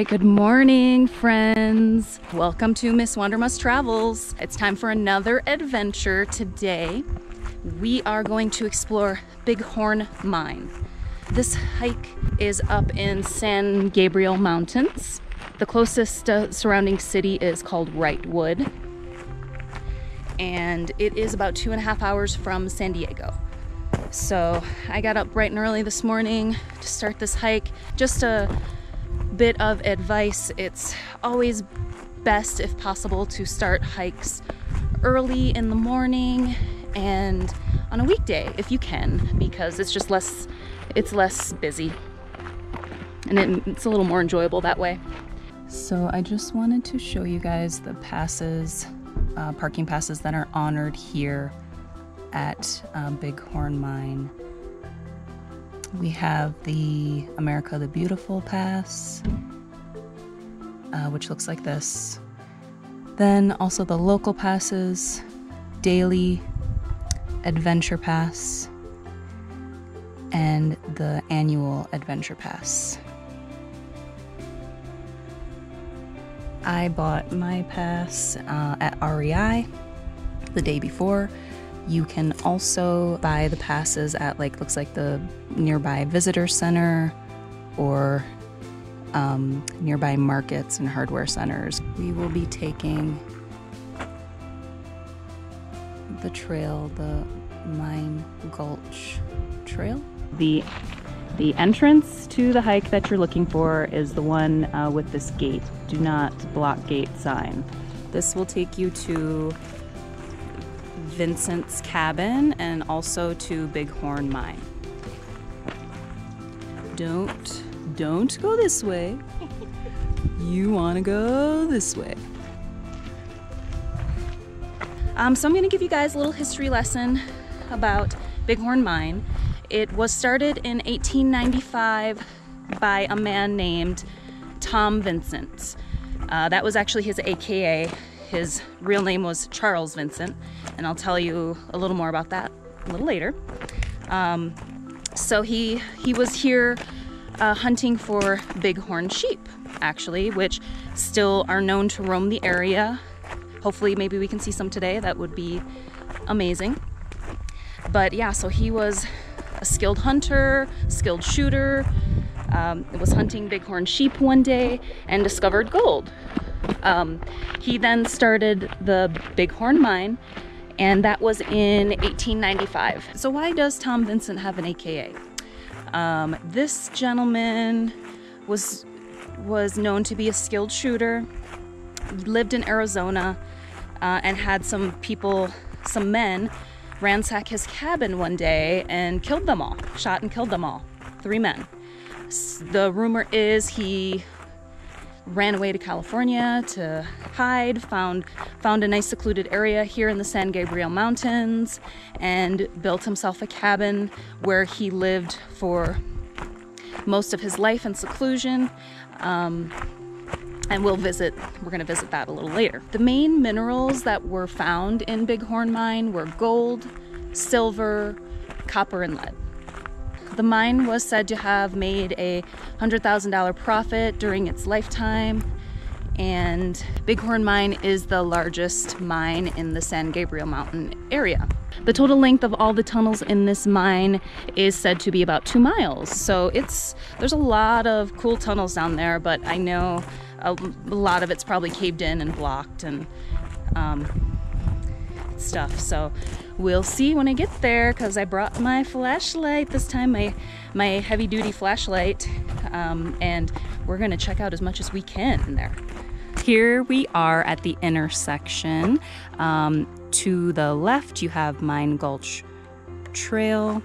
right, good morning, friends. Welcome to Miss Wandermust Travels. It's time for another adventure. Today, we are going to explore Bighorn Mine. This hike is up in San Gabriel Mountains. The closest surrounding city is called Wrightwood, and it is about 2.5 hours from San Diego. So I got up bright and early this morning to start this hike. Just a bit of advice: it's always best, if possible, to start hikes early in the morning and on a weekday if you can, because it's just less busy and it's a little more enjoyable that way. So I just wanted to show you guys the passes, parking passes that are honored here at Bighorn Mine. We have the America the Beautiful Pass, which looks like this. Then also the local passes, daily, adventure pass, and the annual adventure pass. I bought my pass at REI the day before. You can also buy the passes at, like, looks like the nearby visitor center or nearby markets and hardware centers. We will be taking the trail, the Mine Gulch Trail. The entrance to the hike that you're looking for is the one with this gate, do not block gate sign. This will take you to Vincent's Cabin and also to Bighorn Mine. Don't go this way. You want to go this way. So I'm going to give you guys a little history lesson about Bighorn Mine. It was started in 1895 by a man named Tom Vincent. That was actually his AKA. His real name was Charles Vincent, and I'll tell you a little more about that a little later. So he was here hunting for bighorn sheep, actually, which still are known to roam the area. Hopefully, maybe we can see some today. That would be amazing. But yeah, so he was a skilled hunter, skilled shooter, was hunting bighorn sheep one day and discovered gold. He then started the Bighorn Mine, and that was in 1895. So why does Tom Vincent have an AKA? This gentleman was known to be a skilled shooter, lived in Arizona, and had some men ransack his cabin one day and killed them all, shot and killed them all, 3 men. The rumor is he ran away to California to hide, found a nice secluded area here in the San Gabriel Mountains, and built himself a cabin where he lived for most of his life in seclusion. And we're gonna visit that a little later. The main minerals that were found in Bighorn Mine were gold, silver, copper, and lead. The mine was said to have made a $100,000 profit during its lifetime, and Bighorn Mine is the largest mine in the San Gabriel Mountain area. The total length of all the tunnels in this mine is said to be about 2 miles, so there's a lot of cool tunnels down there, but I know a lot of it's probably caved in and blocked and stuff, so we'll see when I get there, because I brought my flashlight this time, my heavy-duty flashlight, and we're gonna check out as much as we can in there. Here we are at the intersection. To the left you have Mine Gulch Trail.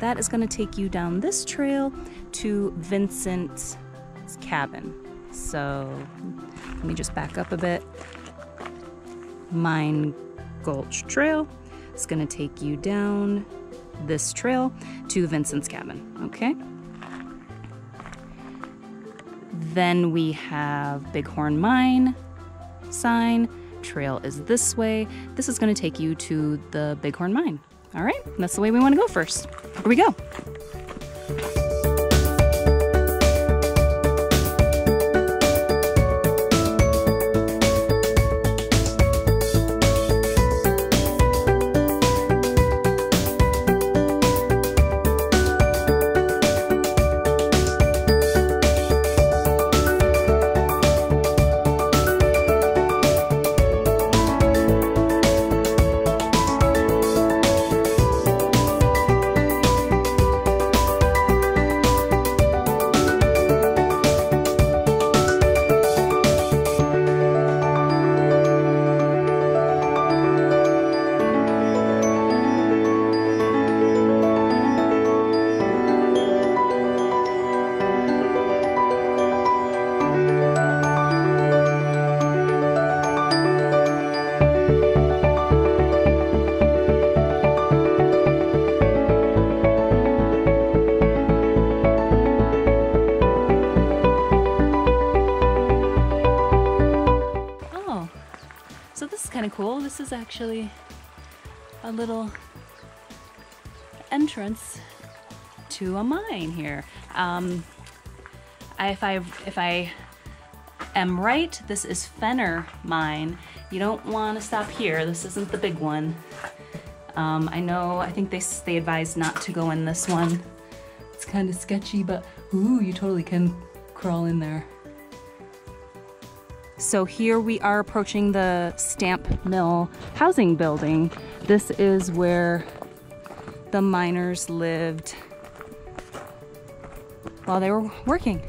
That is gonna take you down this trail to Vincent's Cabin. So let me just back up a bit. Mine Gulch Trail. It's going to take you down this trail to Vincent's Cabin, okay? Then we have Bighorn Mine sign. Trail is this way. This is going to take you to the Bighorn Mine. All right, that's the way we want to go first. Here we go. kind of cool. This is actually a little entrance to a mine here. If I am right, this is Fenner Mine. You don't want to stop here. This isn't the big one. I think they advise not to go in this one. It's kind of sketchy, but ooh, you totally can crawl in there. So here we are approaching the stamp mill housing building. This is where the miners lived while they were working.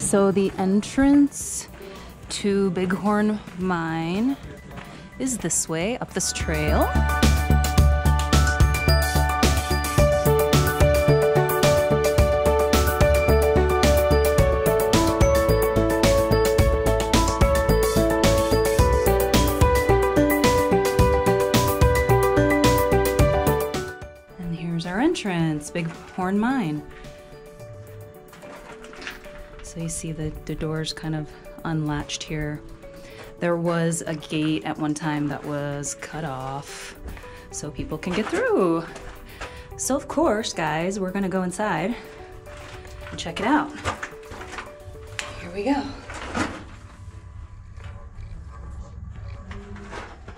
So the entrance to Bighorn Mine is this way, up this trail. And here's our entrance, Bighorn Mine. So you see the doors kind of unlatched here. There was a gate at one time that was cut off so people can get through. So of course, guys, we're gonna go inside and check it out. Here we go.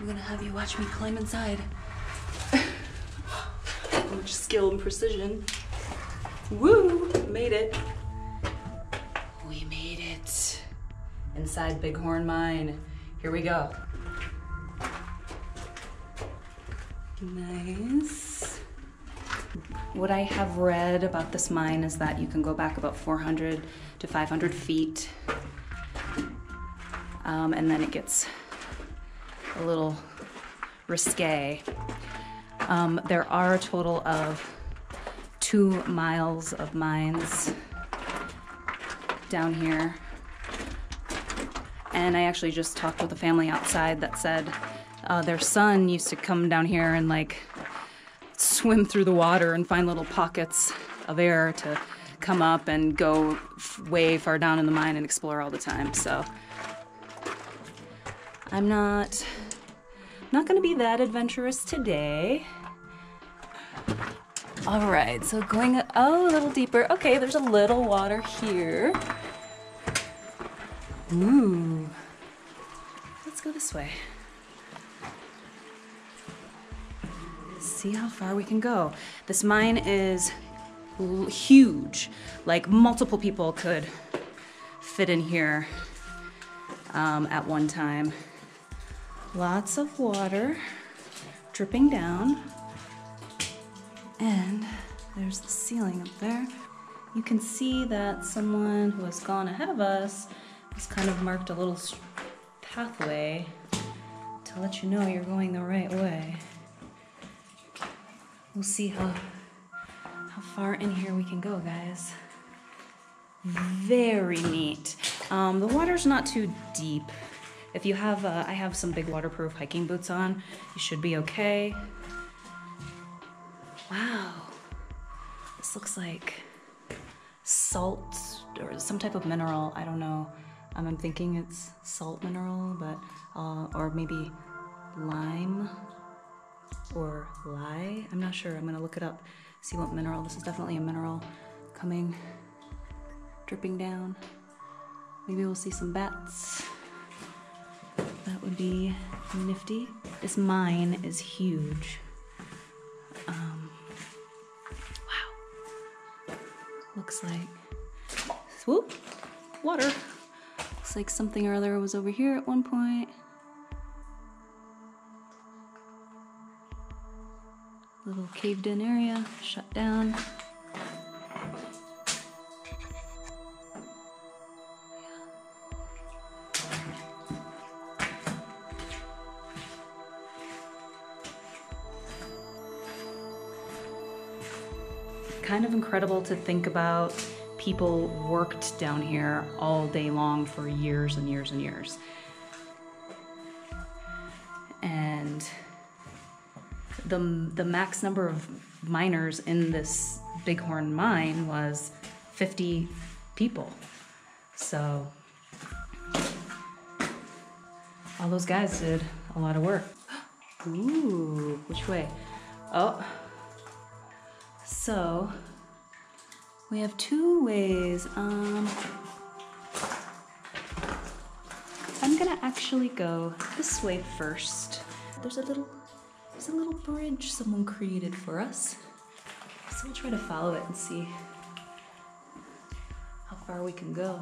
I'm gonna have you watch me climb inside. Much skill and precision. Woo, made it. Inside Bighorn Mine. Here we go. Nice. What I have read about this mine is that you can go back about 400 to 500 feet. And then it gets a little risque. There are a total of 2 miles of mines down here. And I actually just talked with a family outside that said their son used to come down here and like swim through the water and find little pockets of air to come up and go way far down in the mine and explore all the time. So I'm not gonna be that adventurous today. All right, so going a little deeper. Okay, there's a little water here. Ooh, let's go this way. See how far we can go. This mine is huge. Like multiple people could fit in here at one time. Lots of water dripping down. And there's the ceiling up there. You can see that someone who has gone ahead of us kind of marked a little pathway to let you know you're going the right way. We'll see how far in here we can go, guys. Very neat. The water's not too deep. If you have, I have some big waterproof hiking boots on, you should be okay. Wow. This looks like salt or some type of mineral. I don't know. I'm thinking it's salt mineral, but or maybe lime or lye. I'm not sure. I'm gonna look it up, see what mineral. This is definitely a mineral coming, dripping down. Maybe we'll see some bats. That would be nifty. This mine is huge. Wow. Looks like, whoop, water. Looks like something or other was over here at one point. Little caved in area, shut down. Kind of incredible to think about. People worked down here all day long for years and years and years. And the max number of miners in this Bighorn Mine was 50 people. So all those guys did a lot of work. Ooh, which way? Oh. So we have two ways. I'm gonna actually go this way first. There's a little bridge someone created for us. So we'll try to follow it and see how far we can go.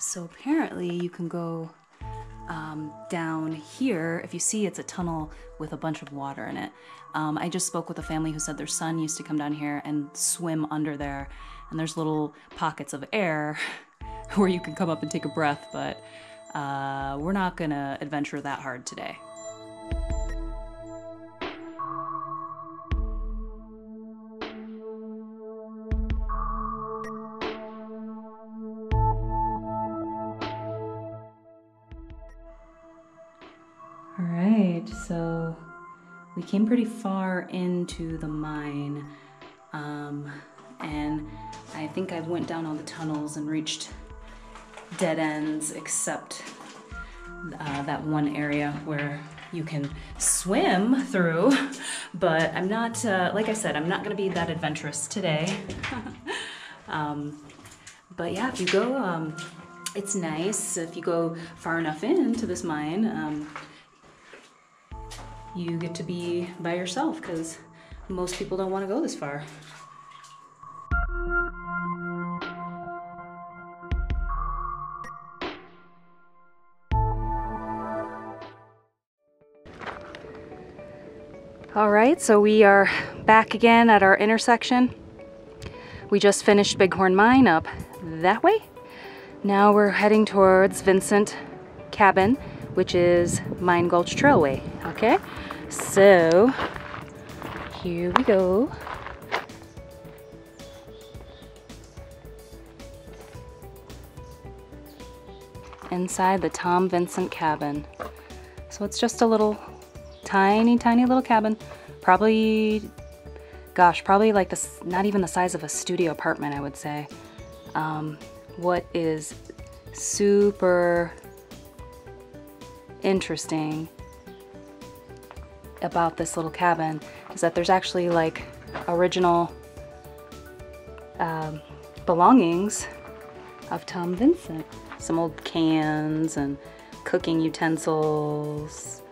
So apparently you can go down here. If you see, it's a tunnel with a bunch of water in it. I just spoke with a family who said their son used to come down here and swim under there. And there's little pockets of air where you can come up and take a breath, but we're not gonna adventure that hard today. So we came pretty far into the mine, and I think I went down all the tunnels and reached dead ends, except that one area where you can swim through. But I'm not, like I said, I'm not going to be that adventurous today. But yeah, if you go, it's nice. If you go far enough into this mine, you get to be by yourself because most people don't want to go this far. All right, so we are back again at our intersection. We just finished Bighorn Mine up that way. Now we're heading towards Vincent Cabin, which is Mine Gulch Trailway, okay? So, here we go. inside the Tom Vincent cabin. So it's just a little tiny little cabin, probably like this, not even the size of a studio apartment, I would say. What is super interesting about this little cabin is that there's actually like original belongings of Tom Vincent. Some old cans and cooking utensils.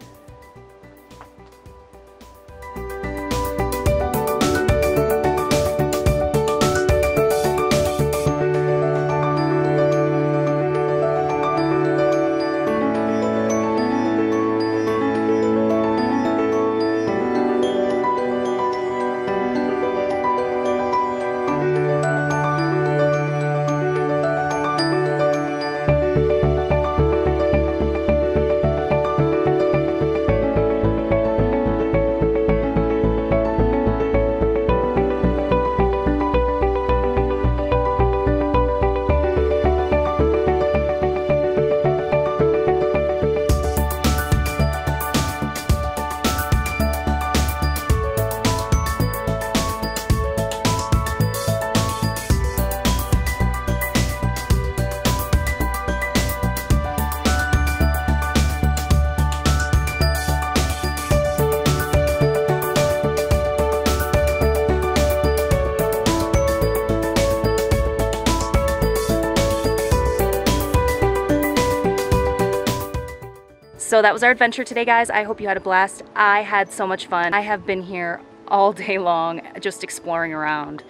So that was our adventure today, guys. I hope you had a blast. I had so much fun. I have been here all day long just exploring around,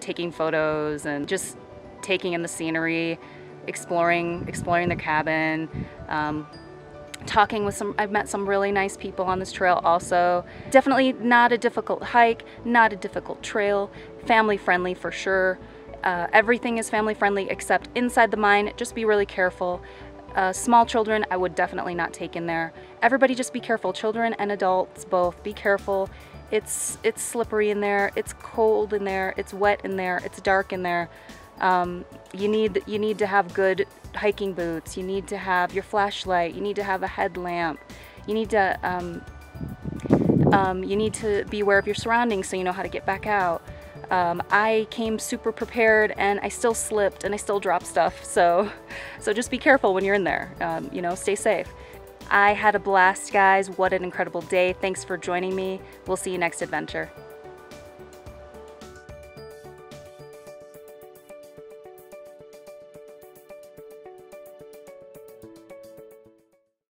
taking photos and just taking in the scenery, exploring the cabin, talking with I've met some really nice people on this trail also. Definitely not a difficult hike, not a difficult trail, family friendly for sure. Everything is family friendly except inside the mine. Just be really careful. Small children, I would definitely not take in there. Everybody just be careful, children and adults both, be careful. It's slippery in there, it's cold in there, it's wet in there, it's dark in there. You need to have good hiking boots, you need to have your flashlight, you need to have a headlamp, you need to be aware of your surroundings so you know how to get back out. I came super prepared and I still slipped and I still dropped stuff, so just be careful when you're in there, you know, stay safe. I had a blast, guys. What an incredible day. Thanks for joining me. We'll see you next adventure.